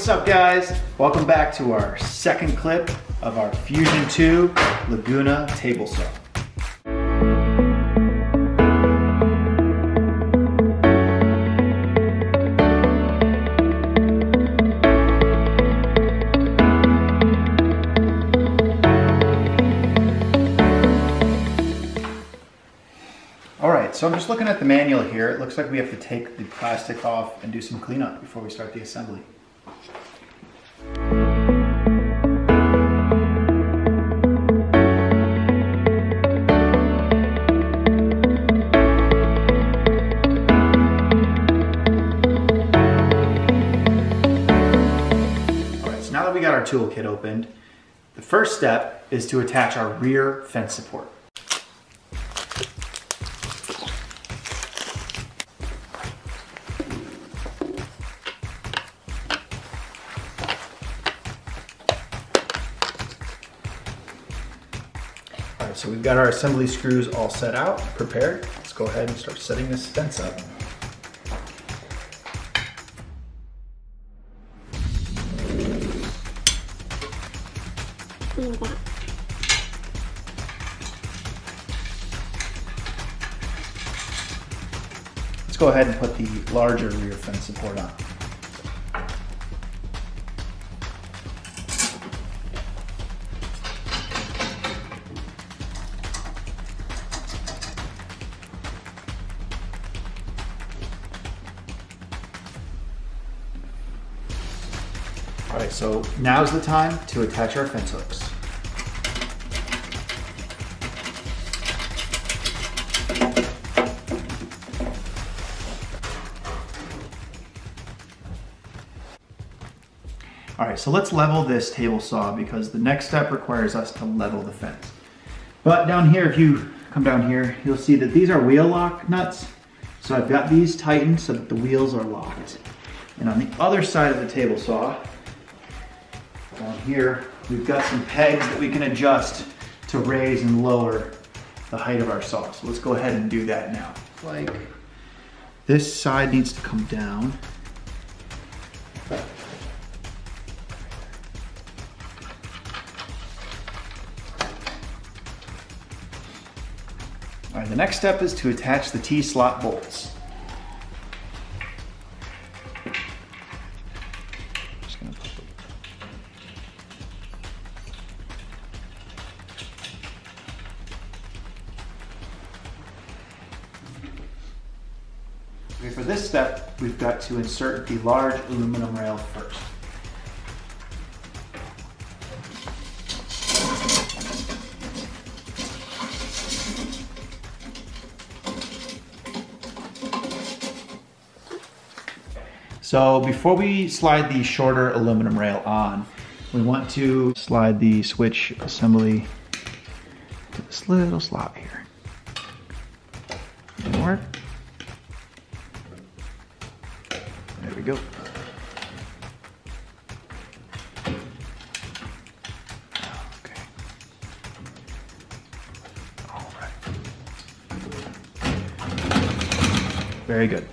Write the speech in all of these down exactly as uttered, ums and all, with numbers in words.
what's up guys? Welcome back to our second clip of our Fusion two Laguna table saw. Alright, so I'm just looking at the manual here. It looks like we have to take the plastic off and do some cleanup before we start the assembly. Alright, so now that we got our tool kit opened, the first step is to attach our rear fence support. So we've got our assembly screws all set out, prepared. Let's go ahead and start setting this fence up. Let's go ahead and put the larger rear fence support on. All right, so now's the time to attach our fence hooks. All right, so let's level this table saw because the next step requires us to level the fence. But down here, if you come down here, you'll see that these are wheel lock nuts. So I've got these tightened so that the wheels are locked. And on the other side of the table saw, down here, we've got some pegs that we can adjust to raise and lower the height of our saw. So let's go ahead and do that now. Like, this side needs to come down. All right, the next step is to attach the T-slot bolts. Okay, for this step, we've got to insert the large aluminum rail first. So before we slide the shorter aluminum rail on, we want to slide the switch assembly to this little slot here. Didn't work. There we go. Okay. All right. Very good.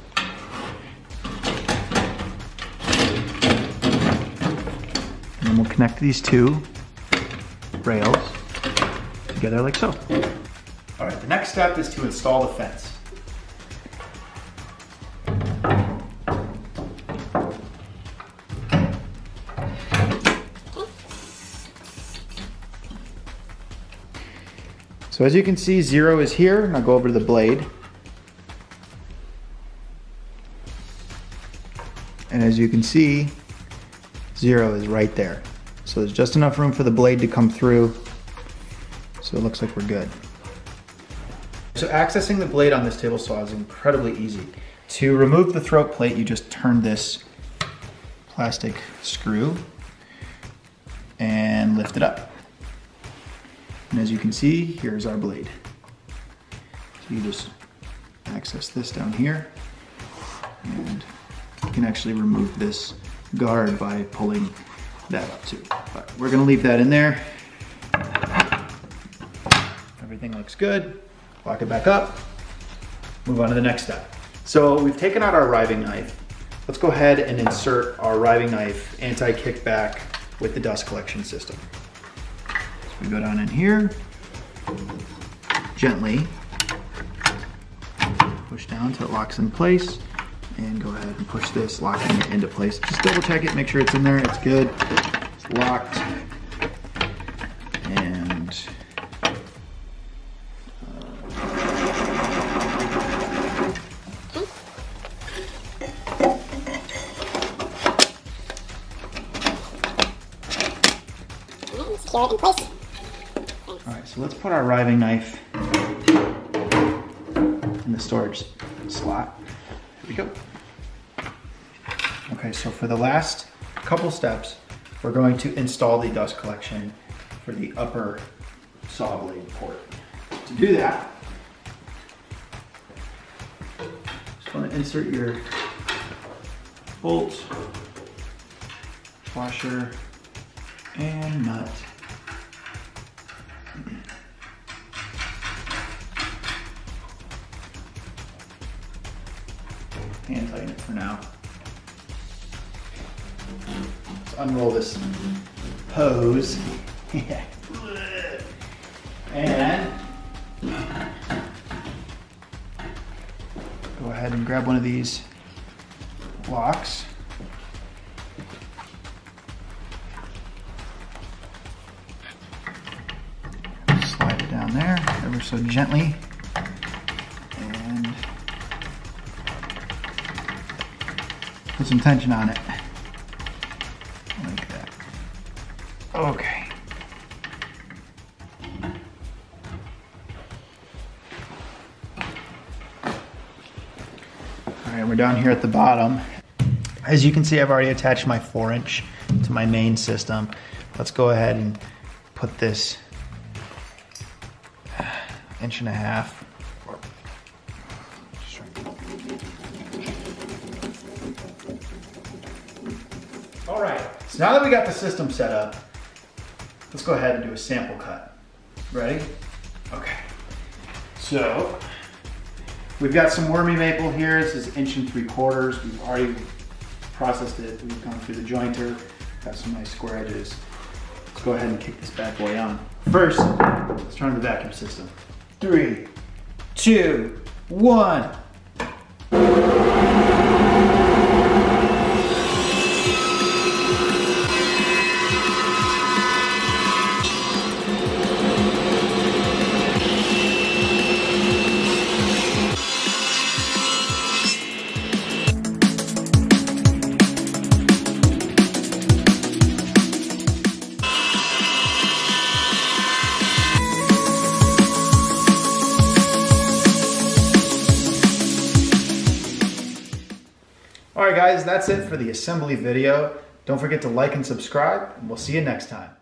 And then we'll connect these two rails together like so. All right, the next step is to install the fence. So as you can see, zero is here, and I'll go over to the blade. And as you can see, zero is right there. So there's just enough room for the blade to come through, so it looks like we're good. So accessing the blade on this table saw is incredibly easy. To remove the throat plate, you just turn this plastic screw and lift it up. And as you can see, here's our blade. So you just access this down here, and you can actually remove this guard by pulling that up too. But we're gonna leave that in there. Everything looks good. Lock it back up, move on to the next step. So we've taken out our riving knife, Let's go ahead and insert our riving knife anti-kickback with the dust collection system. So we go down in here, gently push down until it locks in place, and go ahead and push this, locking it into place. Just double check it, make sure it's in there, it's good, it's locked. And secure it in place. All right, so let's put our riving knife in the storage slot. Here we go. Okay, so for the last couple steps, we're going to install the dust collection for the upper saw blade port. To do that, just want to insert your bolt, washer, and nut. Hand tighten it for now. Let's unroll this hose. Yeah. And go ahead and grab one of these locks. Slide it down there ever so gently. And put some tension on it. Like that. Okay. We're down here at the bottom. As you can see, I've already attached my four inch to my main system. Let's go ahead and put this inch and a half. All right, so now that we got the system set up, let's go ahead and do a sample cut. Ready? Okay, so we've got some wormy maple here. This is inch and three quarters. We've already processed it. We've gone through the jointer. Got some nice square edges. Let's go ahead and kick this bad boy on. First, let's turn on the vacuum system. Three, two, one. All right guys, that's it for the assembly video. Don't forget to like and subscribe, and we'll see you next time.